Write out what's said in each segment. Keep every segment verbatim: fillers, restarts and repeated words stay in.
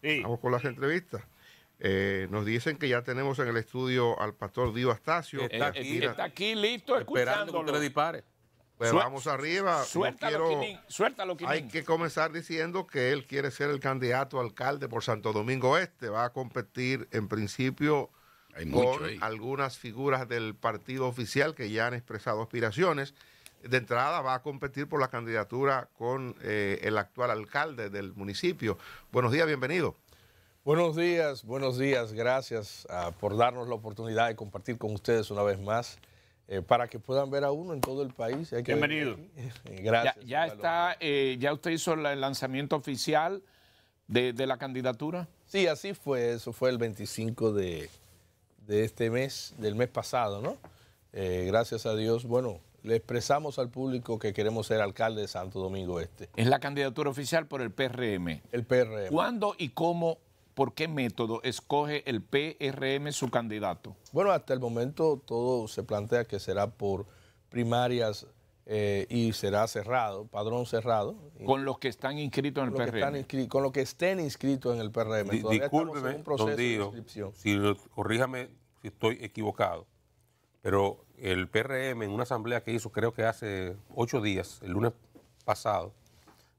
Sí. Vamos con las entrevistas. Eh, nos dicen que ya tenemos en el estudio al pastor Dio Astacio. Está aquí, está aquí listo, esperando que le dispare. Pues Suel, vamos arriba. Suéltalo, no quiero, suéltalo, hay que comenzar diciendo que él quiere ser el candidato a alcalde por Santo Domingo Este. Va a competir en principio hay mucho, con eh. algunas figuras del partido oficial que ya han expresado aspiraciones. De entrada va a competir por la candidatura con eh, el actual alcalde del municipio. Buenos días, bienvenido. Buenos días, buenos días. Gracias uh, por darnos la oportunidad de compartir con ustedes una vez más eh, para que puedan ver a uno en todo el país. Hay que bienvenido. Gracias. Ya, ya está, eh, ya usted hizo el lanzamiento oficial de, de la candidatura. Sí, así fue. Eso fue el veinticinco de, de este mes, del mes pasado, ¿no? Eh, gracias a Dios, bueno. Le expresamos al público que queremos ser alcalde de Santo Domingo Este. Es la candidatura oficial por el P R M. El P R M. ¿Cuándo y cómo, por qué método escoge el P R M su candidato? Bueno, hasta el momento todo se plantea que será por primarias eh, y será cerrado, padrón cerrado. Con los que están inscritos en el P R M. Con los que estén inscritos en el P R M. D Todavía estamos en un proceso de inscripción. Si, corríjame si estoy equivocado, pero el P R M en una asamblea que hizo creo que hace ocho días, el lunes pasado,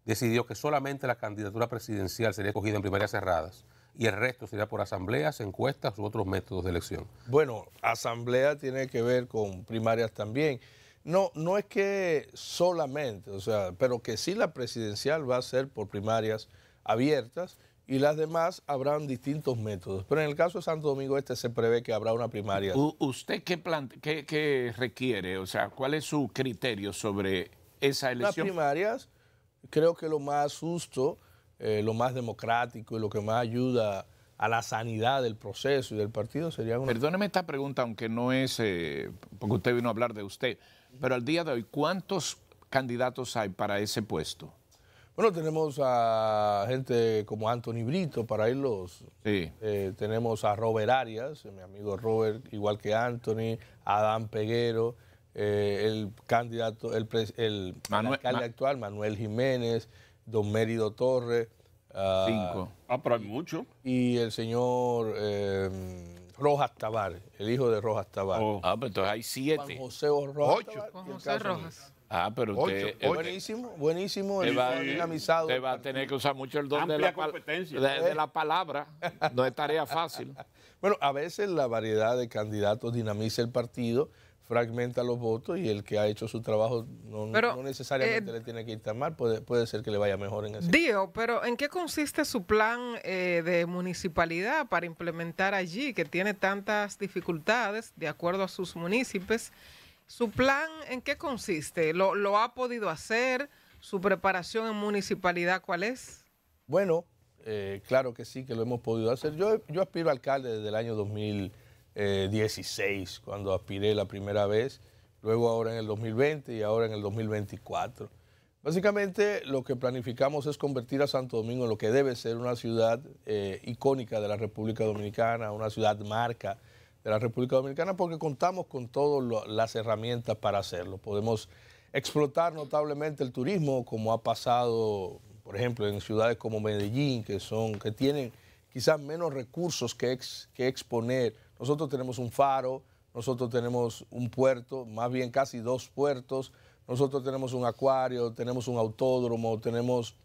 decidió que solamente la candidatura presidencial sería escogida en primarias cerradas y el resto sería por asambleas, encuestas u otros métodos de elección. Bueno, asamblea tiene que ver con primarias también. No, no es que solamente, o sea, pero que sí la presidencial va a ser por primarias abiertas y las demás habrán distintos métodos. Pero en el caso de Santo Domingo Este se prevé que habrá una primaria. U ¿Usted qué, qué, qué requiere? O sea, ¿cuál es su criterio sobre esa elección? Las primarias, creo que lo más justo, eh, lo más democrático y lo que más ayuda a la sanidad del proceso y del partido sería una... Perdóneme esta pregunta, aunque no es... Eh, porque usted vino a hablar de usted. Pero al día de hoy, ¿cuántos candidatos hay para ese puesto? Bueno, tenemos a gente como Anthony Brito para irlos. Sí. Eh, tenemos a Robert Arias, mi amigo Robert, igual que Anthony, Adán Peguero, eh, el candidato, el, pres, el Manuel, alcalde Ma actual, Manuel Jiménez, don Mérido Torres. Uh, Cinco. Ah, pero hay mucho. Y el señor eh, Rojas Tabar, el hijo de Rojas Tabar. Oh. Ah, pero entonces hay siete. Juan José Rojas. Ocho. Juan José Rojas. Ah, pero usted... Ocho, ocho. Buenísimo, buenísimo. Te va, dinamizado. Te va a tener que usar mucho el don de la, competencia. De, de la palabra. No es tarea fácil. Bueno, a veces la variedad de candidatos dinamiza el partido, fragmenta los votos y el que ha hecho su trabajo no, pero, no necesariamente eh, le tiene que ir tan mal. Puede, puede ser que le vaya mejor en ese. Dio, pero ¿en qué consiste su plan eh, de municipalidad para implementar allí, que tiene tantas dificultades de acuerdo a sus municipios? ¿Su plan en qué consiste? ¿Lo, lo ha podido hacer? ¿Su preparación en municipalidad cuál es? Bueno, eh, claro que sí que lo hemos podido hacer. Yo, yo aspiro a alcalde desde el año dos mil dieciséis, cuando aspiré la primera vez, luego ahora en el dos mil veinte y ahora en el dos mil veinticuatro. Básicamente lo que planificamos es convertir a Santo Domingo en lo que debe ser una ciudad eh, icónica de la República Dominicana, una ciudad marca de la República Dominicana, porque contamos con todas las herramientas para hacerlo. Podemos explotar notablemente el turismo, como ha pasado, por ejemplo, en ciudades como Medellín, que son, que tienen quizás menos recursos que, ex, que exponer. Nosotros tenemos un faro, nosotros tenemos un puerto, más bien casi dos puertos, nosotros tenemos un acuario, tenemos un autódromo, tenemos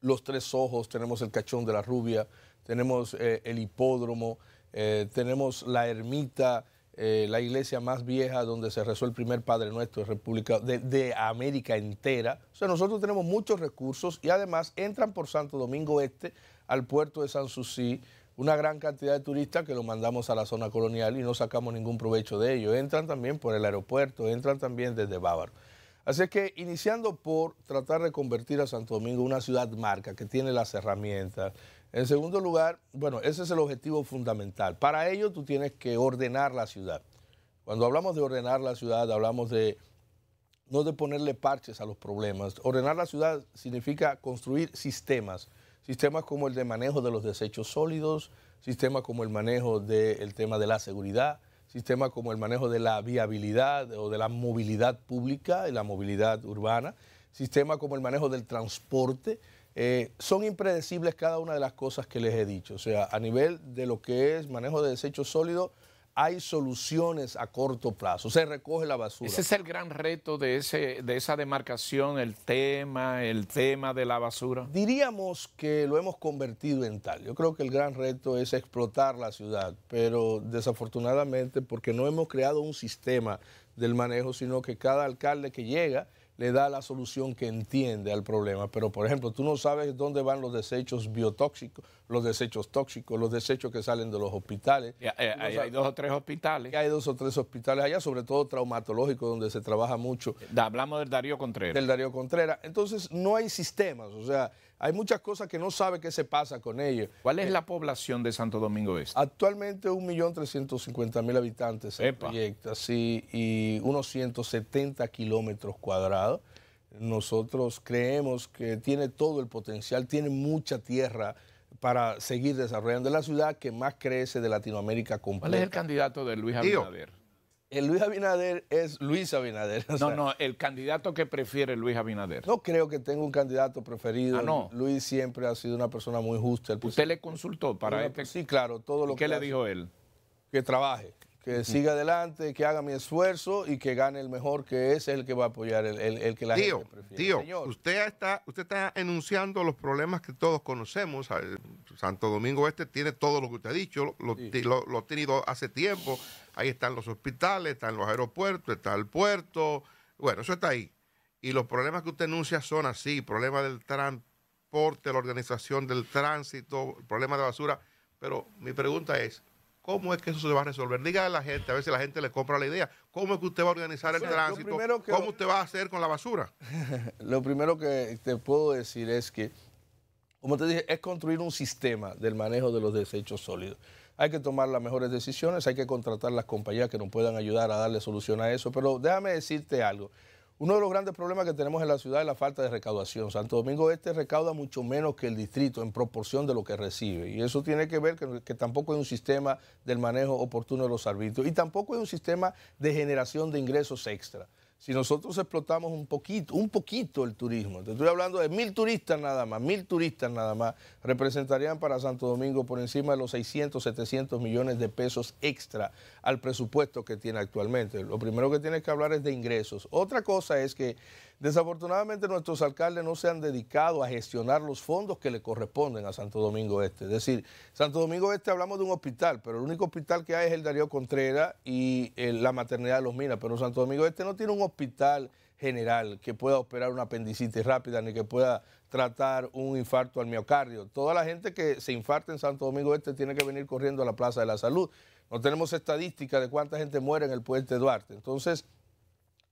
los Tres Ojos, tenemos el Cachón de la Rubia, tenemos eh, el hipódromo, Eh, tenemos la ermita, eh, la iglesia más vieja donde se rezó el primer Padre Nuestro de, República, de, de América entera. O sea, nosotros tenemos muchos recursos y además entran por Santo Domingo Este al puerto de Sanssouci una gran cantidad de turistas que lo mandamos a la zona colonial y no sacamos ningún provecho de ello. Entran también por el aeropuerto, entran también desde Bávaro. Así es que iniciando por tratar de convertir a Santo Domingo en una ciudad marca que tiene las herramientas. En segundo lugar, bueno, ese es el objetivo fundamental. Para ello tú tienes que ordenar la ciudad. Cuando hablamos de ordenar la ciudad, hablamos de no de ponerle parches a los problemas. Ordenar la ciudad significa construir sistemas. Sistemas como el de manejo de los desechos sólidos, sistemas como el manejo del tema de la seguridad, sistemas como el manejo de la viabilidad o de la movilidad pública y la movilidad urbana, sistemas como el manejo del transporte, Eh, son impredecibles cada una de las cosas que les he dicho. O sea, a nivel de lo que es manejo de desechos sólidos, hay soluciones a corto plazo, se recoge la basura. Ese es el gran reto de, ese, de esa demarcación, el tema, el tema de la basura. Diríamos que lo hemos convertido en tal. Yo creo que el gran reto es explotar la ciudad, pero desafortunadamente porque no hemos creado un sistema del manejo, sino que cada alcalde que llega le da la solución que entiende al problema. Pero, por ejemplo, tú no sabes dónde van los desechos biotóxicos, los desechos tóxicos, los desechos que salen de los hospitales. Y, eh, no hay, hay dos o tres hospitales. Hay dos o tres hospitales allá, sobre todo traumatológicos, donde se trabaja mucho. Da, hablamos del Darío Contreras. Del Darío Contreras. Entonces, no hay sistemas, o sea, hay muchas cosas que no sabe qué se pasa con ellos. ¿Cuál es eh, la población de Santo Domingo Este? Actualmente un millón trescientos cincuenta mil habitantes se proyecta, sí, y unos ciento setenta kilómetros cuadrados. Nosotros creemos que tiene todo el potencial, tiene mucha tierra para seguir desarrollando. Es la ciudad que más crece de Latinoamérica completa. ¿Cuál es el candidato de Luis Abinader? Dio. El Luis Abinader es Luis Abinader. O sea, no, no, el candidato que prefiere Luis Abinader. No creo que tenga un candidato preferido. Ah, no. Luis siempre ha sido una persona muy justa. El ¿Usted le consultó para una, este? Sí, claro, todo lo que... ¿Qué le dijo él? Que trabaje, que uh-huh. siga adelante, que haga mi esfuerzo y que gane el mejor, que ese es el que va a apoyar, el, el, el que la tío, gente prefiere. Tío, Señor. usted está, usted está enunciando los problemas que todos conocemos. Santo Domingo Este tiene todo lo que usted ha dicho, lo, sí. lo, lo ha tenido hace tiempo. Ahí están los hospitales, están los aeropuertos, está el puerto. Bueno, eso está ahí. Y los problemas que usted enuncia son así, problemas del transporte, la organización del tránsito, problemas de basura. Pero mi pregunta es, ¿cómo es que eso se va a resolver? Dígale a la gente, a veces la gente le compra la idea. ¿Cómo es que usted va a organizar el o sea, tránsito? ¿Cómo usted va a hacer con la basura? Lo primero que te puedo decir es que, como te dije, es construir un sistema del manejo de los desechos sólidos. Hay que tomar las mejores decisiones, hay que contratar las compañías que nos puedan ayudar a darle solución a eso. Pero déjame decirte algo. Uno de los grandes problemas que tenemos en la ciudad es la falta de recaudación. Santo Domingo Este recauda mucho menos que el distrito en proporción de lo que recibe. Y eso tiene que ver que, que tampoco hay un sistema del manejo oportuno de los arbitrios. Y tampoco hay un sistema de generación de ingresos extra. Si nosotros explotamos un poquito, un poquito el turismo, te estoy hablando de mil turistas nada más, mil turistas nada más, representarían para Santo Domingo por encima de los seiscientos, setecientos millones de pesos extra al presupuesto que tiene actualmente. Lo primero que tiene que hablar es de ingresos. Otra cosa es que desafortunadamente nuestros alcaldes no se han dedicado a gestionar los fondos que le corresponden a Santo Domingo Este. Es decir, Santo Domingo Este hablamos de un hospital, pero el único hospital que hay es el Darío Contreras y eh, la maternidad de Los Minas, pero Santo Domingo Este no tiene un hospital general que pueda operar una apendicitis rápida ni que pueda tratar un infarto al miocardio. Toda la gente que se infarta en Santo Domingo Este tiene que venir corriendo a la Plaza de la Salud. No tenemos estadística de cuánta gente muere en el puente Duarte. Entonces,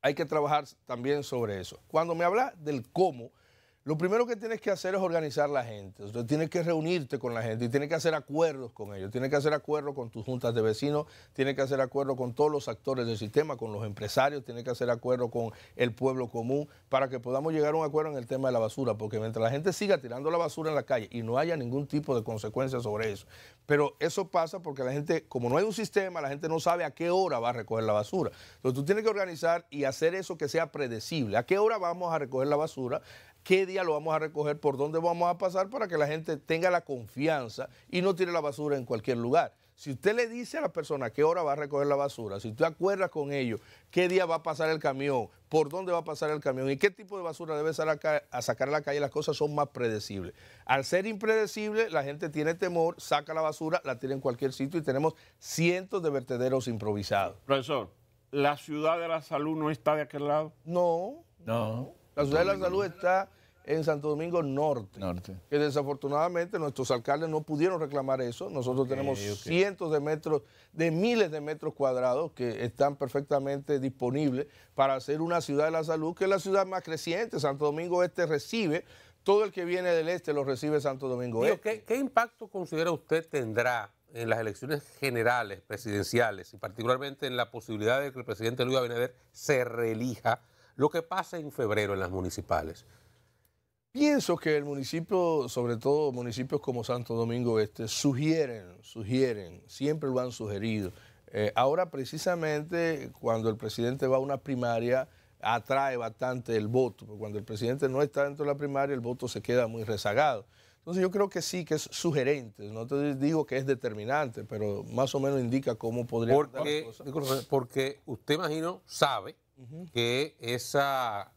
hay que trabajar también sobre eso. Cuando me hablas del cómo, lo primero que tienes que hacer es organizar la gente. O sea, tienes que reunirte con la gente y tienes que hacer acuerdos con ellos. Tienes que hacer acuerdos con tus juntas de vecinos, tienes que hacer acuerdos con todos los actores del sistema, con los empresarios, tienes que hacer acuerdos con el pueblo común para que podamos llegar a un acuerdo en el tema de la basura. Porque mientras la gente siga tirando la basura en la calle y no haya ningún tipo de consecuencia sobre eso. Pero eso pasa porque la gente, como no hay un sistema, la gente no sabe a qué hora va a recoger la basura. Entonces tú tienes que organizar y hacer eso que sea predecible. ¿A qué hora vamos a recoger la basura? ¿Qué día lo vamos a recoger? ¿Por dónde vamos a pasar? Para que la gente tenga la confianza y no tire la basura en cualquier lugar. Si usted le dice a la persona qué hora va a recoger la basura, si usted acuerda con ellos qué día va a pasar el camión, por dónde va a pasar el camión y qué tipo de basura debe sacar a sacar a la calle, las cosas son más predecibles. Al ser impredecible, la gente tiene temor, saca la basura, la tira en cualquier sitio y tenemos cientos de vertederos improvisados. Profesor, ¿la Ciudad de la Salud no está de aquel lado? No, no. La Ciudad de la Salud está en Santo Domingo Norte, Norte, que desafortunadamente nuestros alcaldes no pudieron reclamar eso. Nosotros okay, tenemos okay. cientos de metros, de miles de metros cuadrados que están perfectamente disponibles para hacer una Ciudad de la Salud, que es la ciudad más creciente. Santo Domingo Este recibe, todo el que viene del este lo recibe Santo Domingo Este. ¿Qué, qué impacto considera usted tendrá en las elecciones generales, presidenciales, y particularmente en la posibilidad de que el presidente Luis Abinader se reelija, lo que pasa en febrero en las municipales? Pienso que el municipio, sobre todo municipios como Santo Domingo Este, sugieren, sugieren, siempre lo han sugerido. Eh, ahora precisamente cuando el presidente va a una primaria, atrae bastante el voto. Cuando el presidente no está dentro de la primaria, el voto se queda muy rezagado. Entonces yo creo que sí, que es sugerente, no te digo que es determinante, pero más o menos indica cómo podría... Porque, porque usted, imagino, sabe uh-huh. que esa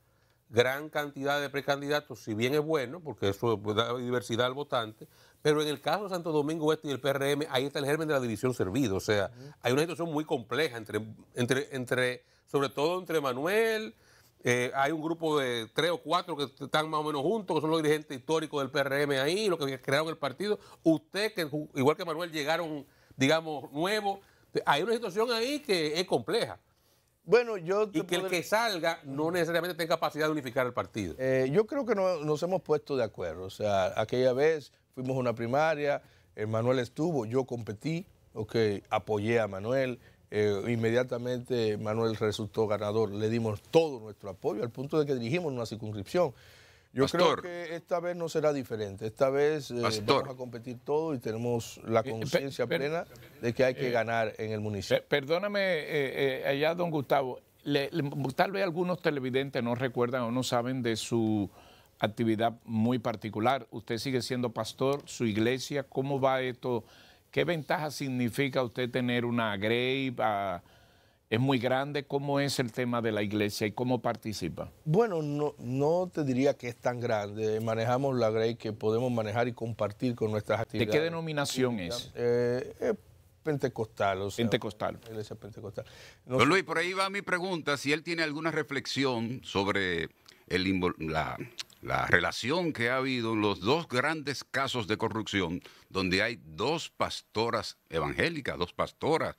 gran cantidad de precandidatos, si bien es bueno, porque eso da diversidad al votante, pero en el caso de Santo Domingo Este y el P R M, ahí está el germen de la división servido. O sea, uh-huh. hay una situación muy compleja, entre, entre, entre, sobre todo entre Manuel... Eh, hay un grupo de tres o cuatro que están más o menos juntos, que son los dirigentes históricos del P R M ahí, los que crearon el partido. Usted, que igual que Manuel, llegaron, digamos, nuevos. Hay una situación ahí que es compleja. Bueno, yo te y que podré... el que salga no necesariamente tenga capacidad de unificar el partido. Eh, yo creo que no, nos hemos puesto de acuerdo. O sea, aquella vez fuimos a una primaria, eh, Manuel estuvo, yo competí, okay, apoyé a Manuel. Eh, inmediatamente Manuel resultó ganador, le dimos todo nuestro apoyo al punto de que dirigimos una circunscripción. Yo Pastor, creo que esta vez no será diferente, esta vez eh, vamos a competir todo y tenemos la conciencia eh, plena de que hay que eh, ganar en el municipio. Perdóname eh, eh, allá don Gustavo, le, le, tal vez algunos televidentes no recuerdan o no saben de su actividad muy particular. Usted sigue siendo pastor, su iglesia, ¿cómo va esto? ¿Qué ventaja significa usted tener una grey? Uh, ¿Es muy grande? ¿Cómo es el tema de la iglesia y cómo participa? Bueno, no, no te diría que es tan grande. Manejamos la grey que podemos manejar y compartir con nuestras actividades. ¿De qué denominación es? Eh, es pentecostal. O sea, pentecostal. Iglesia pentecostal. No Don Luis, por ahí va mi pregunta. Si él tiene alguna reflexión sobre el, la... la relación que ha habido en los dos grandes casos de corrupción, donde hay dos pastoras evangélicas, dos pastoras,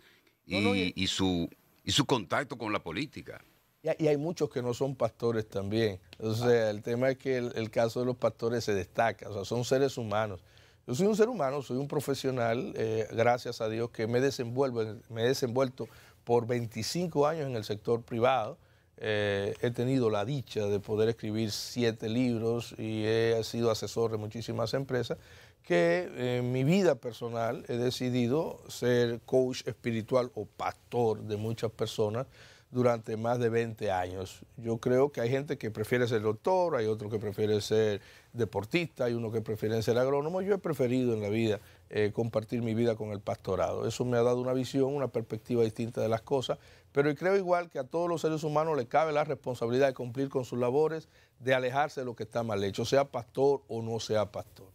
y, no, no, y, y, su, y su contacto con la política. Y hay muchos que no son pastores también. O sea, el tema es que el, el caso de los pastores se destaca, o sea, son seres humanos. Yo soy un ser humano, soy un profesional, eh, gracias a Dios que me, desenvuelvo, me he desenvuelto por veinticinco años en el sector privado. Eh, he tenido la dicha de poder escribir siete libros y he sido asesor de muchísimas empresas, que en mi vida personal he decidido ser coach espiritual o pastor de muchas personas durante más de veinte años. Yo creo que hay gente que prefiere ser doctor, hay otro que prefiere ser deportista, hay uno que prefiere ser agrónomo. Yo he preferido en la vida eh, compartir mi vida con el pastorado. Eso me ha dado una visión, una perspectiva distinta de las cosas. Pero creo igual que a todos los seres humanos le cabe la responsabilidad de cumplir con sus labores, de alejarse de lo que está mal hecho, sea pastor o no sea pastor.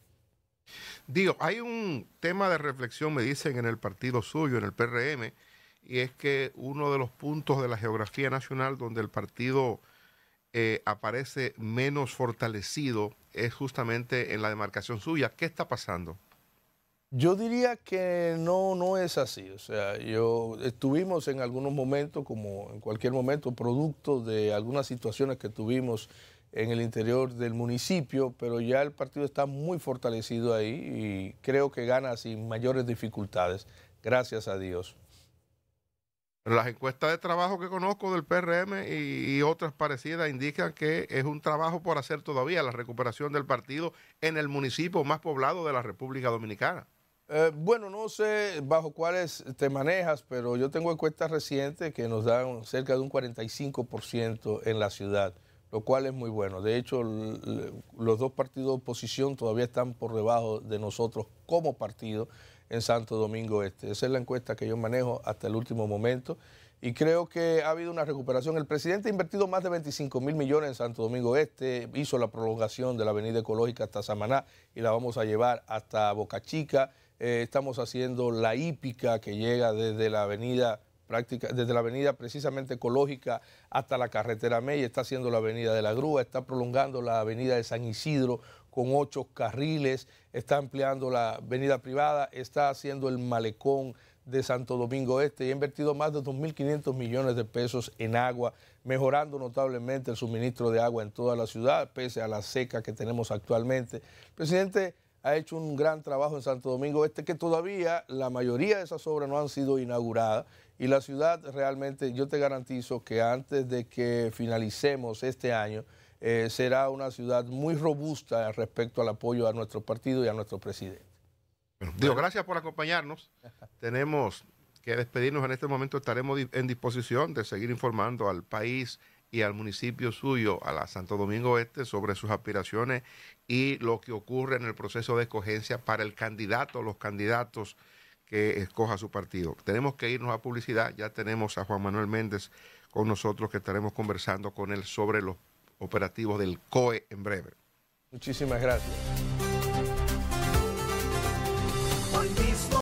Dio, hay un tema de reflexión, me dicen, en el partido suyo, en el P R M, y es que uno de los puntos de la geografía nacional donde el partido eh, aparece menos fortalecido es justamente en la demarcación suya. ¿Qué está pasando? Yo diría que no, no es así. O sea, yo estuvimos en algunos momentos, como en cualquier momento, producto de algunas situaciones que tuvimos en el interior del municipio, pero ya el partido está muy fortalecido ahí y creo que gana sin mayores dificultades, gracias a Dios. Las encuestas de trabajo que conozco del P R M y, y otras parecidas indican que es un trabajo por hacer todavía, la recuperación del partido en el municipio más poblado de la República Dominicana. Eh, bueno, no sé bajo cuáles te manejas, pero yo tengo encuestas recientes que nos dan cerca de un cuarenta y cinco por ciento en la ciudad, lo cual es muy bueno. De hecho, los dos partidos de oposición todavía están por debajo de nosotros como partido en Santo Domingo Este. Esa es la encuesta que yo manejo hasta el último momento y creo que ha habido una recuperación. El presidente ha invertido más de veinticinco mil millones en Santo Domingo Este, hizo la prolongación de la avenida Ecológica hasta Samaná y la vamos a llevar hasta Boca Chica. Eh, estamos haciendo la hípica que llega desde la avenida práctica, desde la avenida precisamente Ecológica hasta la carretera Mella, está haciendo la avenida de la Grúa, está prolongando la avenida de San Isidro con ocho carriles, está ampliando la avenida privada, está haciendo el malecón de Santo Domingo Este y ha invertido más de dos mil quinientos millones de pesos en agua, mejorando notablemente el suministro de agua en toda la ciudad, pese a la seca que tenemos actualmente. El presidente ha hecho un gran trabajo en Santo Domingo Este, que todavía la mayoría de esas obras no han sido inauguradas y la ciudad realmente, yo te garantizo que antes de que finalicemos este año, Eh, será una ciudad muy robusta respecto al apoyo a nuestro partido y a nuestro presidente. Bueno, Dio, gracias por acompañarnos. Tenemos que despedirnos en este momento. Estaremos en disposición de seguir informando al país y al municipio suyo, a la Santo Domingo Este, sobre sus aspiraciones y lo que ocurre en el proceso de escogencia para el candidato, los candidatos que escoja su partido. Tenemos que irnos a publicidad, ya tenemos a Juan Manuel Méndez con nosotros, que estaremos conversando con él sobre los operativos del C O E en breve. Muchísimas gracias.